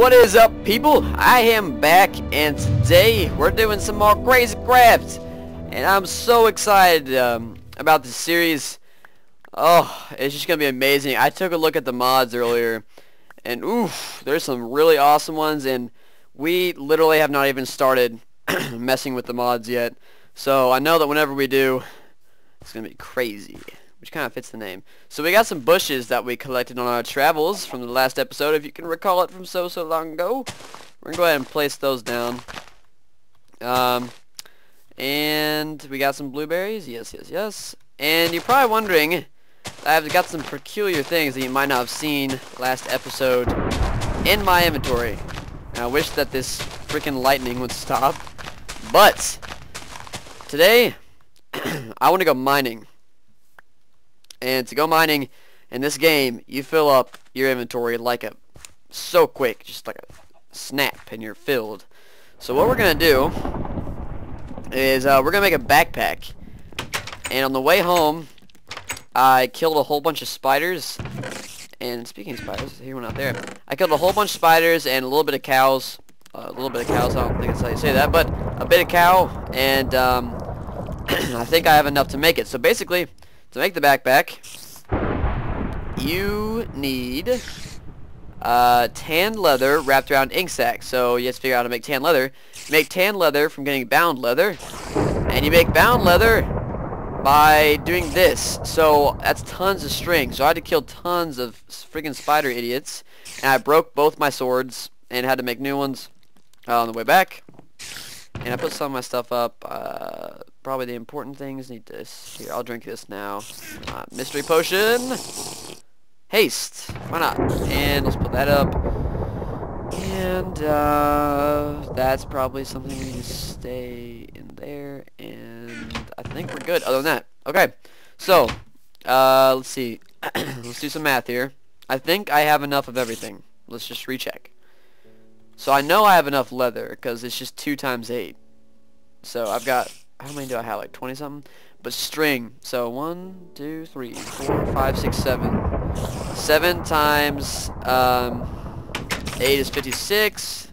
What is up, people? I am back, and today we're doing some more Crazy Craft, and I'm so excited about this series. Oh, it's just gonna be amazing. I took a look at the mods earlier, and oof, there's some really awesome ones, and we literally have not even started messing with the mods yet. So I know that whenever we do, it's gonna be crazy, which kind of fits the name. So we got some bushes that we collected on our travels from the last episode, if you can recall it from so long ago. We're gonna go ahead and place those down. And we got some blueberries, yes. And you're probably wondering, I've got some peculiar things that you might not have seen last episode in my inventory. And I wish that this freaking lightning would stop. But today, I want to go mining. And to go mining in this game, you fill up your inventory like so quick, just like a snap, and you're filled. So what we're gonna do is we're gonna make a backpack. And on the way home, I killed a whole bunch of spiders. And speaking of spiders, here's one out there. I killed a whole bunch of spiders and a little bit of cows. A little bit of cows. I don't think that's how you say that, but a bit of cow. And I think I have enough to make it. So basically, to make the backpack, you need tan leather wrapped around ink sac. So you have to figure out how to make tan leather. Make tan leather from getting bound leather, and you make bound leather by doing this. So that's tons of string. So I had to kill tons of freaking spider idiots, and I broke both my swords and had to make new ones on the way back. And I put some of my stuff up. Probably the important things. Need this. Here, I'll drink this now. Mystery potion. Haste. Why not? And let's put that up. And that's probably something we need to stay in there. And I think we're good. Other than that, okay. So let's see. Let's do some math here. I think I have enough of everything. Let's just recheck. So I know I have enough leather because it's just 2 times 8. So I've got, how many do I have, like 20 something? But string, so 1, 2, 3, 4, 5, 6, 7. 7 times 8 is 56,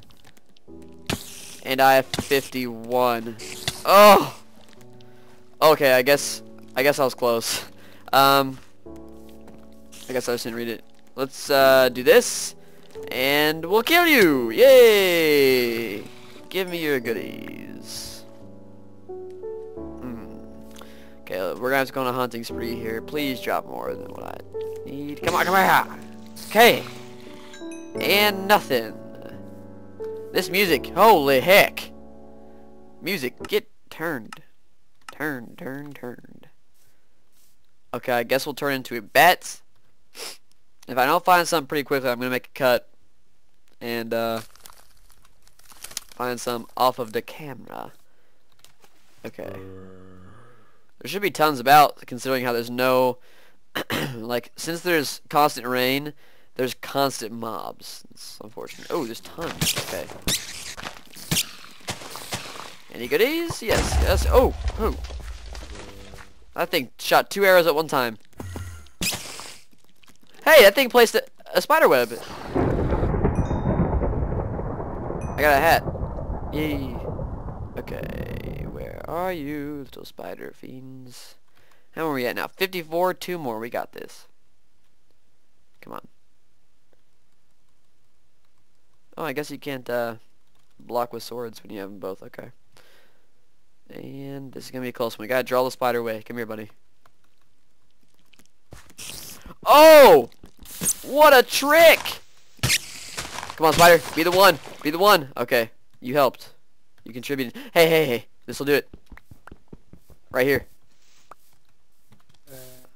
and I have 51. Oh, okay. I guess I was close. I guess I just didn't read it. Let's do this, and we'll kill you! Yay! Give me your goodies. Okay, we're gonna have to go on a hunting spree here. Please drop more than what I need. Come on, come on! Okay! And nothing. This music, holy heck! Music, get turned. Turned. Okay, I guess we'll turn into a bat. If I don't find something pretty quickly, I'm gonna make a cut. And, find some off of the camera. Okay. There should be tons about, considering how there's no, like, since there's constant rain, there's constant mobs. It's unfortunate. Oh, there's tons. Okay. Any goodies? Yes. Oh. That thing shot 2 arrows at one time. Hey, that thing placed a spider web. I got a hat. Yay. Okay. Where are you, little spider fiends? How are we at now? 54, 2 more. We got this. Come on. Oh, I guess you can't block with swords when you have them both. Okay. And this is going to be a close one. We got to draw the spider away. Come here, buddy. Oh! What a trick! Come on, spider. Be the one. Be the one. Okay. You helped. You contributed. Hey. This'll do it. Right here.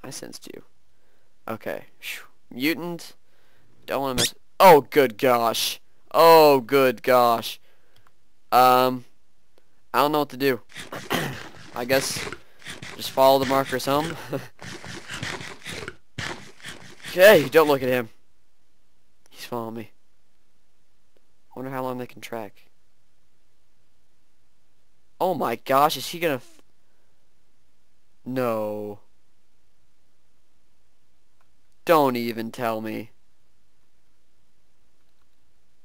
I sensed you. Okay. Mutant. Don't want to mess. Oh, good gosh. I don't know what to do. I guess just follow the markers home. Okay, don't look at him. He's following me. I wonder how long they can track. Oh my gosh, is he gonna... No. Don't even tell me.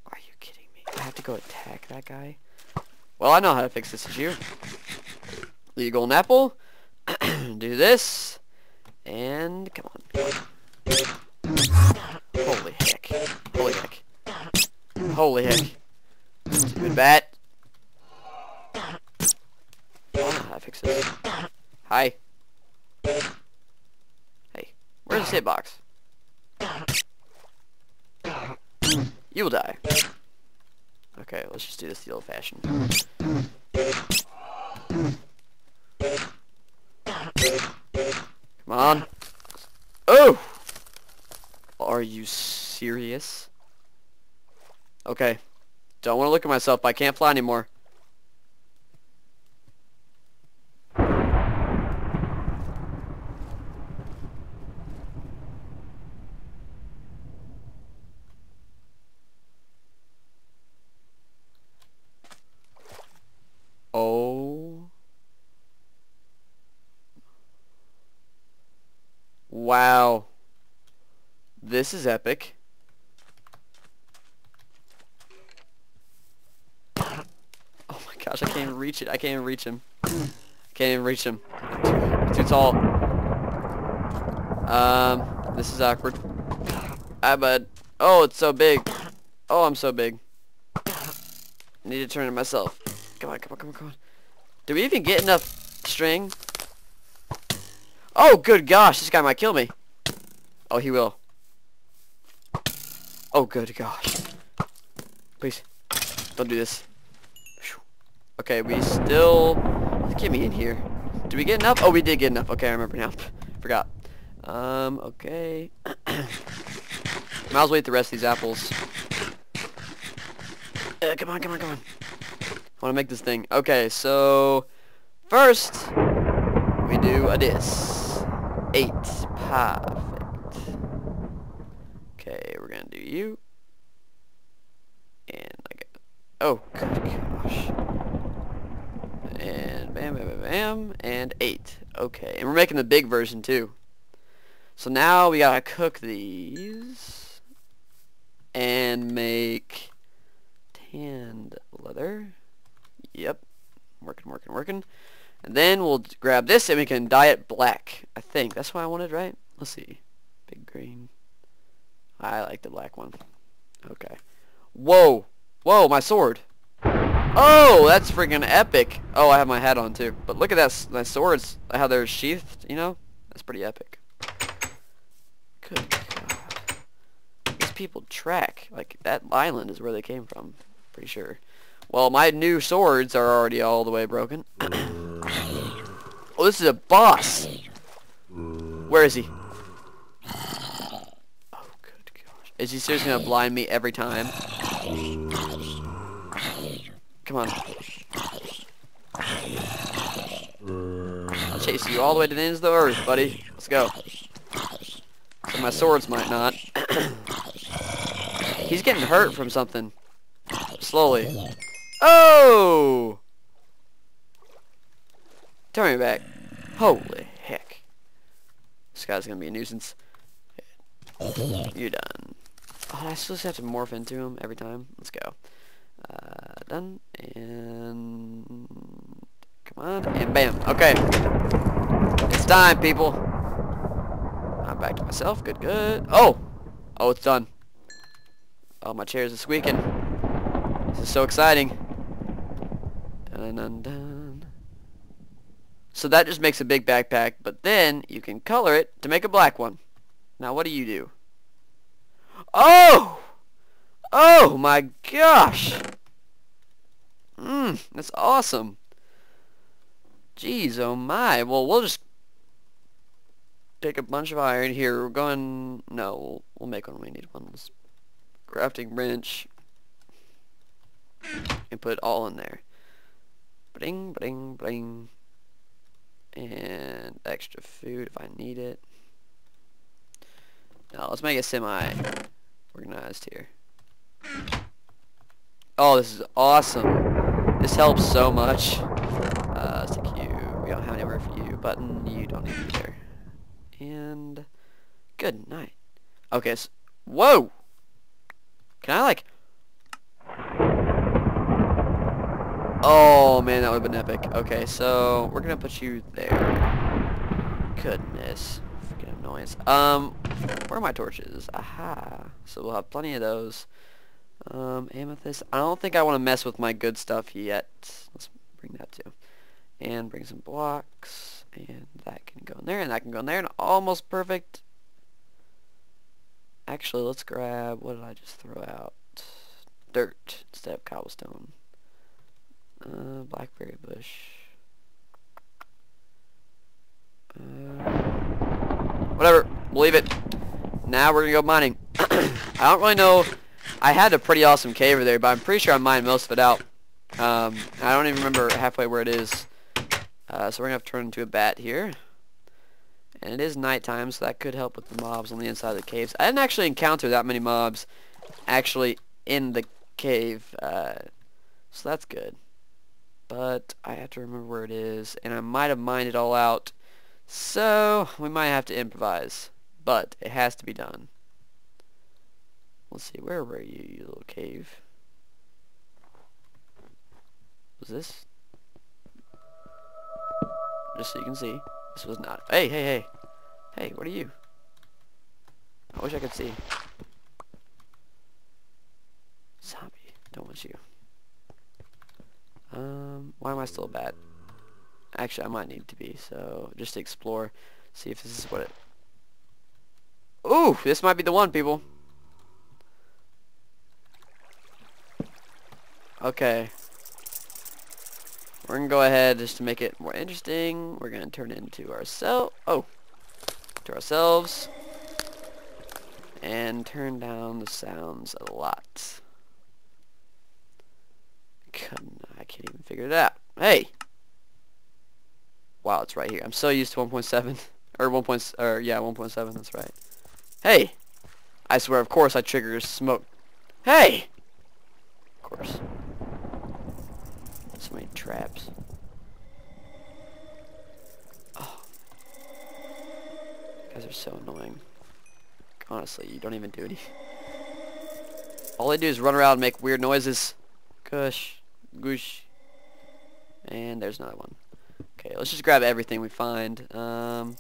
Are you go attack that guy. Well, I know how to fix this issue. You golden apple. Do this. And come on. Holy heck. Holy heck. Holy heck. Stupid bat. I don't know how to fix this. Hi. Hey. Where's this hitbox? You will die. Okay, let's just do this the old-fashioned. Come on. Oh! Are you serious? Okay. Don't want to look at myself. I can't fly anymore. Oh. Wow. This is epic. Oh my gosh, I can't even reach it. I can't even reach him. Can't even reach him. Too tall. This is awkward. Hi, bud. Oh, it's so big. Oh, I'm so big. I need to turn it myself. Come on, come on, come on, come on. Did we even get enough string? Oh, good gosh, this guy might kill me. Oh, he will. Oh, good gosh. Please, don't do this. Okay, we still... Get me in here. Did we get enough? Oh, we did get enough. Okay, I remember now. Forgot. Okay. Might as well eat the rest of these apples. Come on, come on, come on. I want to make this thing. Okay, so first we do a this. 8. Perfect. Okay, we're gonna do you. And like, oh gosh. And bam, bam, bam, bam, and 8. Okay, and we're making the big version too. So now we gotta cook these and make tanned leather. Yep, working, working, working. And then we'll grab this and we can dye it black. I think that's what I wanted, right? Let's see. Big green. I like the black one. Okay. Whoa, whoa, my sword. Oh, that's freaking epic. Oh, I have my hat on too. But look at that, my swords, how they're sheathed. You know, that's pretty epic. Good God. These people track. Like that island is where they came from. Pretty sure. Well, my new swords are already all the way broken. Oh, this is a boss. Where is he? Oh, good gosh. Is he seriously gonna blind me every time? Come on. I'll chase you all the way to the ends of the earth, buddy. Let's go. So my swords might not. He's getting hurt from something. Slowly. Oh! Turn me back. Holy heck. This guy's gonna be a nuisance. You're done. Oh, I still have to morph into him every time. Let's go. Done. And... Come on. And bam. Okay. It's time, people. I'm back to myself. Good, good. Oh! Oh, it's done. Oh, my chairs are squeaking. This is so exciting. Dun, dun, dun. So that just makes a big backpack, but then you can color it to make a black one. Now what do you do? Oh! Oh my gosh! Mmm, that's awesome. Jeez, oh my. Well, we'll just take a bunch of iron here. We're going... No, we'll make one. We need one. Let's... Crafting wrench. And put it all in there. Bling, bling, bling. And extra food if I need it. Now let's make it semi-organized here. Oh, this is awesome. This helps so much. Let's take you. We don't have anywhere for you. Button, you don't need either. And good night. Okay, so, whoa! Can I like... Oh man, that would have been epic. Okay, so we're gonna put you there. Goodness, freaking annoyance. Where are my torches? Aha. So we'll have plenty of those. Amethyst. I don't think I want to mess with my good stuff yet. Let's bring that too, and bring some blocks, and that can go in there, and that can go in there, and almost perfect. Actually, let's grab, what did I just throw out? Dirt instead of cobblestone. Blackberry bush. Whatever, leave it. Now we're gonna go mining. I don't really know. I had a pretty awesome cave over there, but I'm pretty sure I mined most of it out. I don't even remember halfway where it is. So we're gonna have to turn into a bat here. And it is nighttime, so that could help with the mobs on the inside of the caves. I didn't actually encounter that many mobs actually in the cave, so that's good. But I have to remember where it is, and I might have mined it all out, so we might have to improvise. But it has to be done. Let's see, where were you, you little cave? Was this? Just so you can see. This was not. Hey, hey, hey. Hey, what are you? I wish I could see. Zombie. Don't want you. Why am I still a bat? Actually, I might need to be, so just to explore. See if this is what it... Ooh! This might be the one, people. Okay. We're gonna go ahead, just to make it more interesting, we're gonna turn into ourselves and turn down the sounds a lot. I can't even figure it out. Hey! Wow, it's right here. I'm so used to 1.7 or 1.7, that's right. Hey! I swear, of course I trigger smoke. Hey! Of course. So many traps. Oh. You guys are so annoying. Honestly, you don't even do anything. All they do is run around and make weird noises. Gush. Goosh. And there's another one. Okay, let's just grab everything we find. Coal.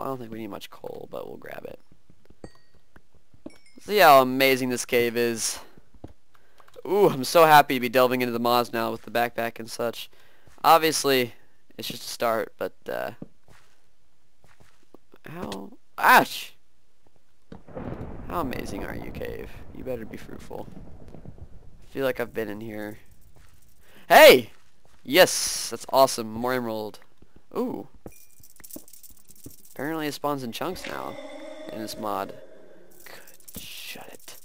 I don't think we need much coal, but we'll grab it. See how amazing this cave is. Ooh, I'm so happy to be delving into the mods now with the backpack and such. Obviously, it's just a start, but, how... Ouch! How amazing are you, cave? You better be fruitful. I feel like I've been in here. Hey! Yes! That's awesome. More emerald. Ooh. Apparently it spawns in chunks now in this mod. Shut it.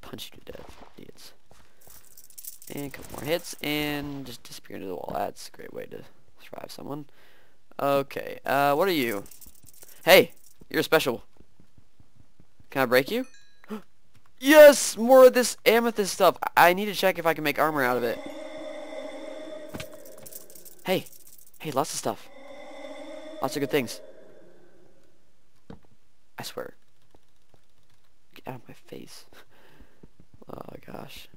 Punch you to death, idiots. And a couple more hits, and just disappear into the wall. That's a great way to survive someone. Okay, what are you? Hey, you're special. Can I break you? Yes, more of this amethyst stuff. I need to check if I can make armor out of it. Hey, hey, lots of stuff. Lots of good things. I swear. Out of my face. Oh gosh.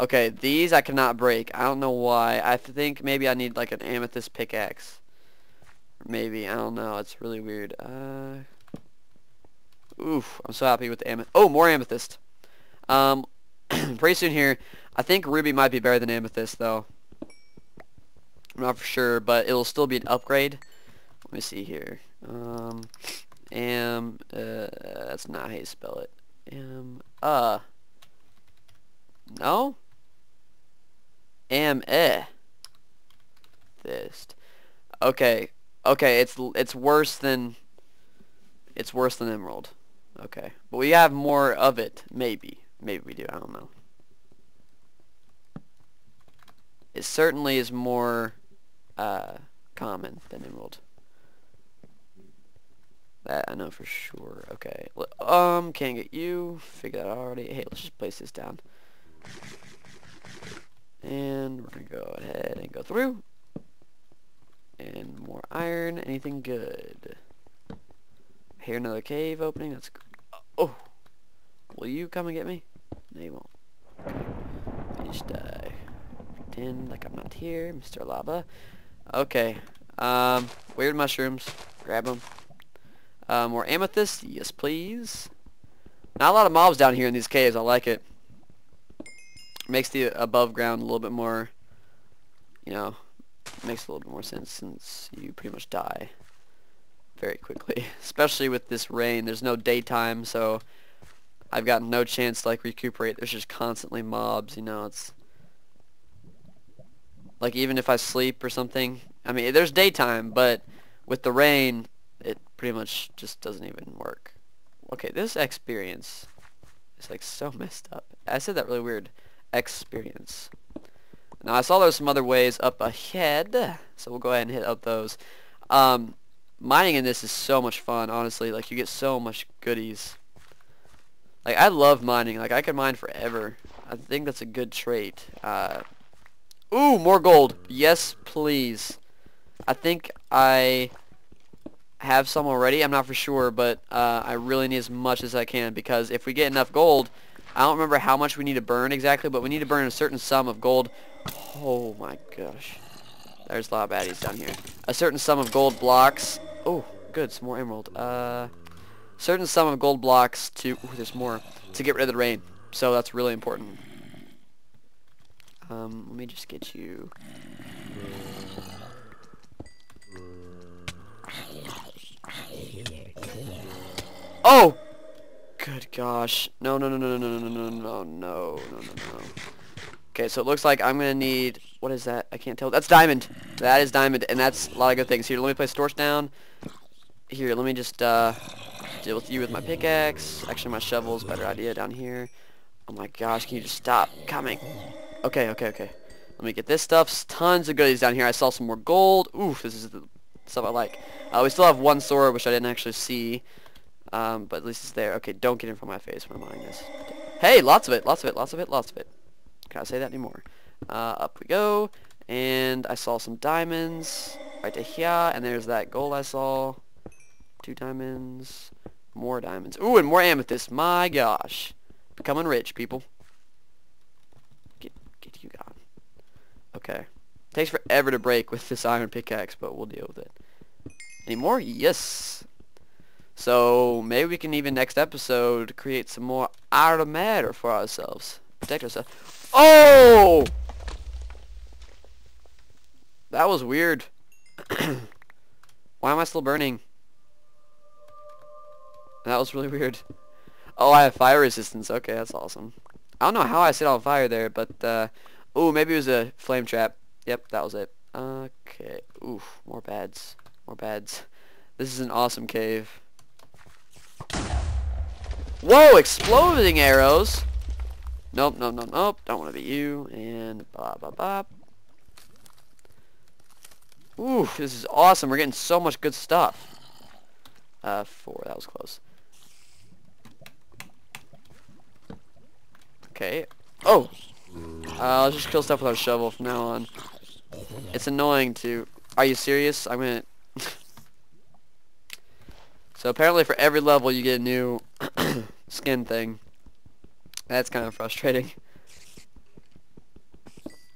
Okay, these I cannot break. I don't know why. I think maybe I need like an amethyst pickaxe. Maybe, I don't know. It's really weird. Oof, I'm so happy with the amethyst. Oh, more amethyst. Pretty soon here. I think ruby might be better than amethyst though. I'm not for sure, but it'll still be an upgrade. Let me see here. That's not how you spell it. No? This. Okay. Okay, it's worse than emerald. Okay. But we have more of it, maybe. Maybe we do, I don't know. It certainly is more common than emerald. That I know for sure. Okay. Can't get you. Figured that out already. Hey, let's just place this down. And we're gonna go ahead and go through. And more iron. Anything good? Here, another cave opening. That's good. Oh. Will you come and get me? No, you won't. Okay. Just pretend like I'm not here, Mr. Lava. Okay. Weird mushrooms. Grab them. More amethyst. Yes, please. Not a lot of mobs down here in these caves. I like it. Makes the above ground a little bit more, you know, makes a little bit more sense since you pretty much die very quickly. Especially with this rain. There's no daytime, so I've got no chance to, like, recuperate. There's just constantly mobs, you know. It's like, even if I sleep or something, I mean, there's daytime, but with the rain, it pretty much just doesn't even work. Okay, this experience is, like, so messed up. I said that really weird. Experience. Now, I saw there's some other ways up ahead, so we'll go ahead and hit up those. Mining in this is so much fun, honestly. Like, you get so much goodies. Like, I love mining. Like, I could mine forever. I think that's a good trait. Ooh, more gold. Yes, please. I think I have some already. I'm not for sure, but I really need as much as I can, because if we get enough gold, I don't remember how much we need to burn exactly, but we need to burn a certain sum of gold. Oh my gosh. There's a lot of baddies down here. A certain sum of gold blocks. Oh, good. Some more emerald. Certain sum of gold blocks to... Ooh, there's more. To get rid of the rain. So that's really important. Let me just get you... Oh! Good gosh. No, no, no, no, no, no, no, no, no, no, no, no. Okay, so it looks like I'm going to need... What is that? I can't tell. That's diamond. That is diamond, and that's a lot of good things. Here, let me place torch down. Here, let me just deal with you with my pickaxe. Actually, my shovel's better idea down here. Oh my gosh, can you just stop coming? Okay, okay, okay. Let me get this stuff. Tons of goodies down here. I saw some more gold. Oof, this is the stuff I like. We still have one sword, which I didn't actually see. But at least it's there. Okay, don't get in front of my face when I'm mining this. Hey, lots of it, lots of it, lots of it, lots of it. Can't say that anymore. Up we go. And I saw some diamonds right to here. And there's that gold I saw. 2 diamonds. More diamonds. Ooh, and more amethyst. My gosh. Becoming rich, people. Get you gone. Okay. Takes forever to break with this iron pickaxe, but we'll deal with it. Any more? Yes. So maybe we can even next episode create some more armor for ourselves. Protect ourselves. Oh! That was weird. Why am I still burning? That was really weird. Oh, I have fire resistance. Okay, that's awesome. I don't know how I set on fire there, but ooh, maybe it was a flame trap. Yep, that was it. Okay. Oof, more bads. More bads. This is an awesome cave. Whoa, exploding arrows. Nope, nope, nope, nope. Don't want to be you. And blah, blah, blah. Ooh, this is awesome. We're getting so much good stuff. 4. That was close. Okay. Oh! Let's just kill stuff with our shovel from now on. It's annoying to... Are you serious? I'm gonna... So apparently for every level you get a new... skin thing. That's kind of frustrating.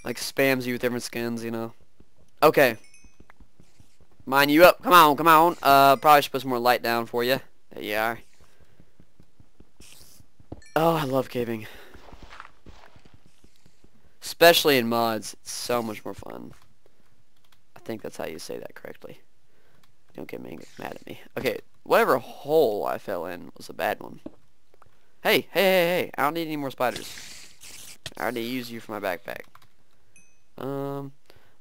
Like, spams you with different skins, you know. Okay. Mine you up. Come on, come on. Probably should put some more light down for you. There you are. Oh, I love caving. Especially in mods. It's so much more fun. I think that's how you say that correctly. Don't get mad at me. Okay, whatever hole I fell in was a bad one. Hey, hey, hey, hey, I don't need any more spiders. I already used you for my backpack.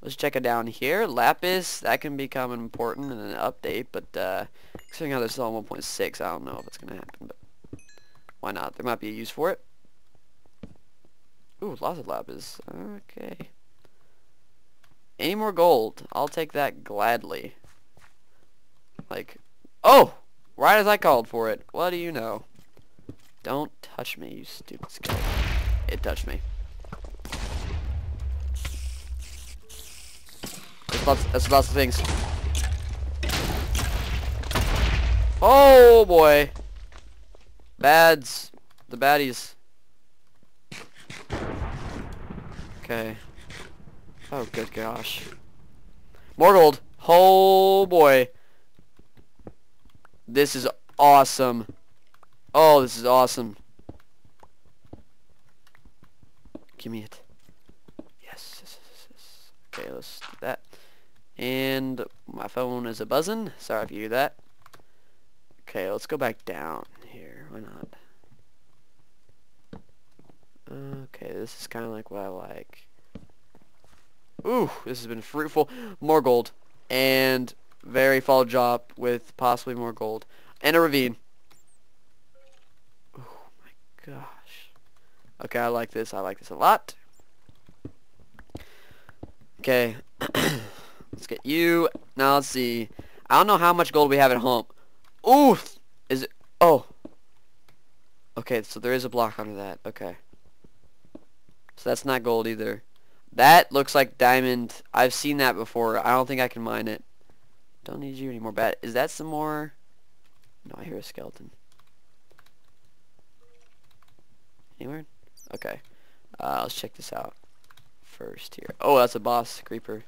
Let's check it down here. Lapis, that can become important in an update, but considering how they're still on 1.6, I don't know if it's going to happen, but why not? There might be a use for it. Ooh, lots of lapis. Okay. Any more gold? I'll take that gladly. Like, oh! Right as I called for it. What do you know? Don't touch me, you stupid skeleton. It touched me. That's lots of things. Oh boy. Bads. the baddies. Okay. Oh, good gosh. More gold. Oh, boy. This is awesome. Oh, this is awesome. Give me it. Yes, yes, yes, yes. Okay, let's do that. And my phone is a buzzing. Sorry if you hear that. Okay, let's go back down here. Why not? Okay, this is kind of like what I like. Ooh, this has been fruitful. More gold. And very fall drop with possibly more gold. And a ravine. Oh my gosh. Okay, I like this. I like this a lot. Okay. Let's get you. Now let's see. I don't know how much gold we have at home. Ooh! Is it? Oh. Okay, so there is a block under that. Okay. So that's not gold either. That looks like diamond. I've seen that before. I don't think I can mine it. Don't need you anymore. Bad. Is that some more? No, I hear a skeleton. Anywhere? Okay. Let's check this out first here. Oh, that's a boss creeper.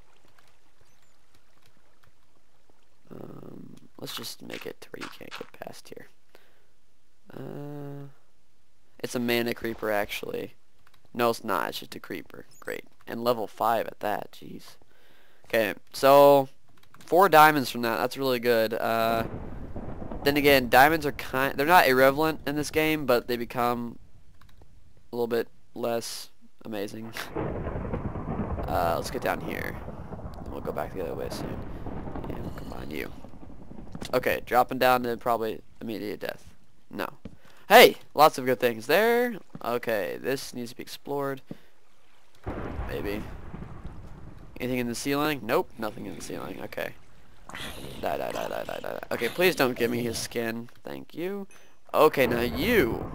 Let's just make it to where you can't get past here. It's a mana creeper, actually. No, it's not. It's just a creeper. Great. And level 5 at that. Jeez. Okay, so 4 diamonds from that. That's really good. Then again, diamonds are kind... They're not irrelevant in this game, but they become a little bit less amazing. Let's get down here. And we'll go back the other way soon. And we'll combine you. Okay, dropping down to probably immediate death. No. Hey! Lots of good things there. Okay, this needs to be explored. Maybe. Anything in the ceiling? Nope, nothing in the ceiling. Okay. Die, die, die, die, die, die. Okay, please don't give me his skin. Thank you. Okay, now you,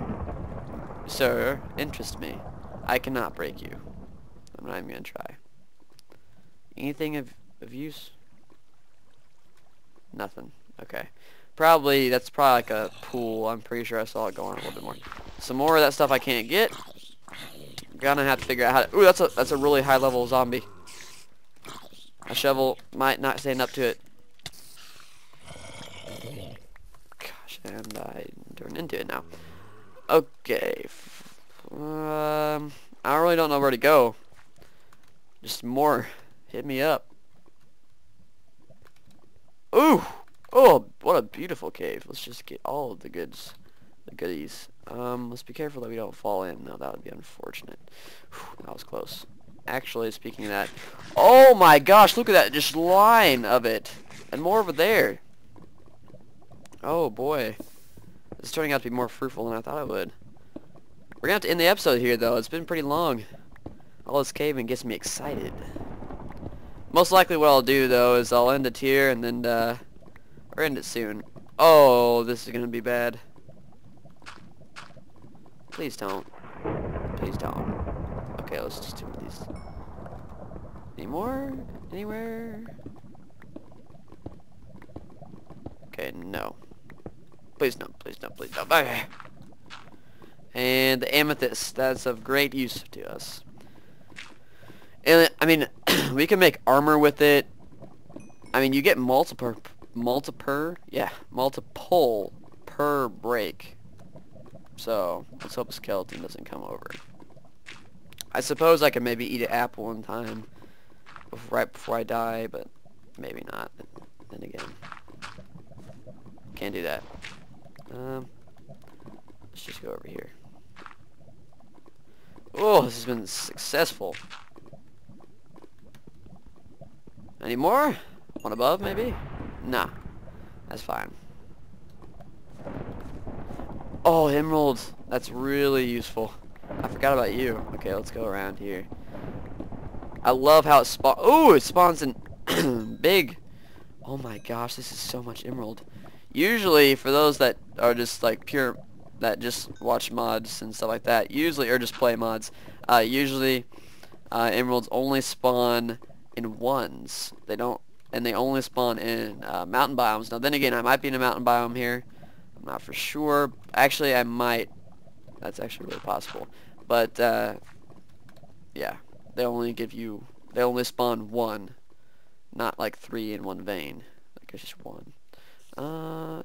sir, interest me. I cannot break you. I'm not even gonna try. Anything of use? Nothing. Okay. Probably, that's probably like a pool. I'm pretty sure I saw it go on a little bit more. Some more of that stuff I can't get. Gonna have to figure out how to... Ooh, that's a really high level zombie. A shovel might not stand up to it. Gosh, and I turned into it now. Okay. I really don't know where to go. Just more. Hit me up. Ooh! Oh, what a beautiful cave. Let's just get all of the goods, the goodies. Let's be careful that we don't fall in. No, that would be unfortunate. Whew, that was close. Actually, speaking of that, oh my gosh, look at that, just line of it. And more over there. Oh boy. This is turning out to be more fruitful than I thought it would. We're gonna have to end the episode here though. It's been pretty long. All this caving gets me excited. Most likely what I'll do though is I'll end it here and then, or end it soon. Oh, this is gonna be bad. Please don't. Please don't. Okay, let's just do these. Any more? Anywhere? Okay, no. Please don't. Please don't. Please don't. Okay. And the amethyst. That's of great use to us. And I mean, we can make armor with it. I mean, you get multiple per break. So let's hope a skeleton doesn't come over. I suppose I could maybe eat an apple one time, right before I die, but maybe not. Then again, can't do that. Let's just go over here. Oh, this has been successful. Any more? One above, maybe? Nah, that's fine. Oh, emeralds. That's really useful. I forgot about you. Okay, let's go around here. I love how it spawns. Ooh, it spawns in big. Oh my gosh, this is so much emerald. Usually, for those that are just like pure, that just watch mods and stuff like that, usually, or just play mods, emeralds only spawn in ones. They don't. And they only spawn in mountain biomes. Now then again, I might be in a mountain biome here. I'm not for sure. Actually, I might. That's actually really possible. But yeah, they only spawn one, not like three in one vein. Like it's just one.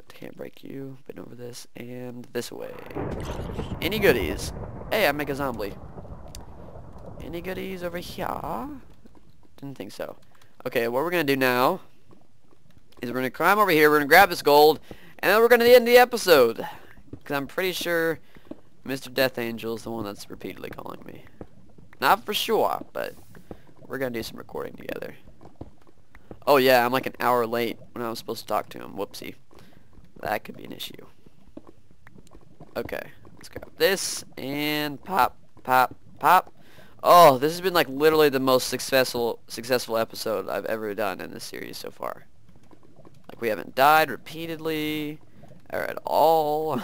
Can't break you. Been over this and this way. Any goodies? Hey, I make a zombie. Any goodies over here? Didn't think so. Okay, what we're gonna do now is we're gonna climb over here, we're gonna grab this gold, and then we're gonna end the episode. Because I'm pretty sure Mr. Death Angel is the one that's repeatedly calling me. Not for sure, but we're gonna do some recording together. Oh yeah, I'm like an hour late when I was supposed to talk to him. Whoopsie. That could be an issue. Okay, let's grab this, and pop, pop, pop. Oh, this has been like literally the most successful episode I've ever done in this series so far. Like we haven't died repeatedly or at all.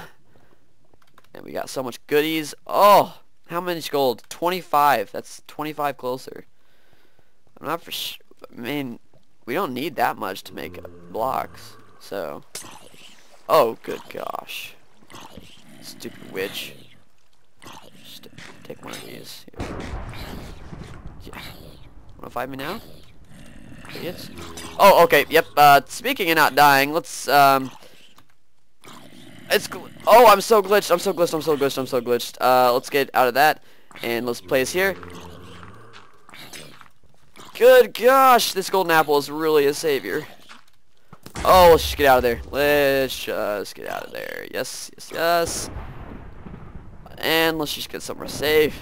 And we got so much goodies. Oh, how much gold? 25. That's 25 closer. I'm not for sure. I mean, we don't need that much to make blocks. So, oh good gosh. Stupid witch. Just take one of these. Here. Yeah. Wanna fight me now? Idiots. Oh, okay. Yep. Speaking of not dying, let's oh, I'm so glitched. I'm so glitched. I'm so glitched. I'm so glitched. Let's get out of that and let's place here. Good gosh, this golden apple is really a savior. Oh, let's just get out of there. Let's just get out of there. Yes, yes, yes. And let's just get somewhere safe.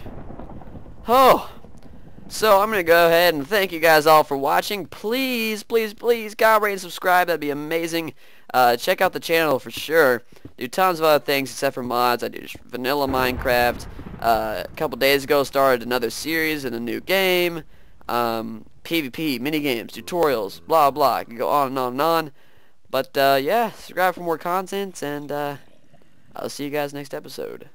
Oh. So I'm going to go ahead and thank you guys all for watching. Please, please, please, God, rate and subscribe. That'd be amazing. Check out the channel for sure. Do tons of other things except for mods. I do just vanilla Minecraft. A couple days ago started another series in a new game. PvP, minigames, tutorials, blah, blah. I can go on and on and on. But yeah, subscribe for more content, and I'll see you guys next episode.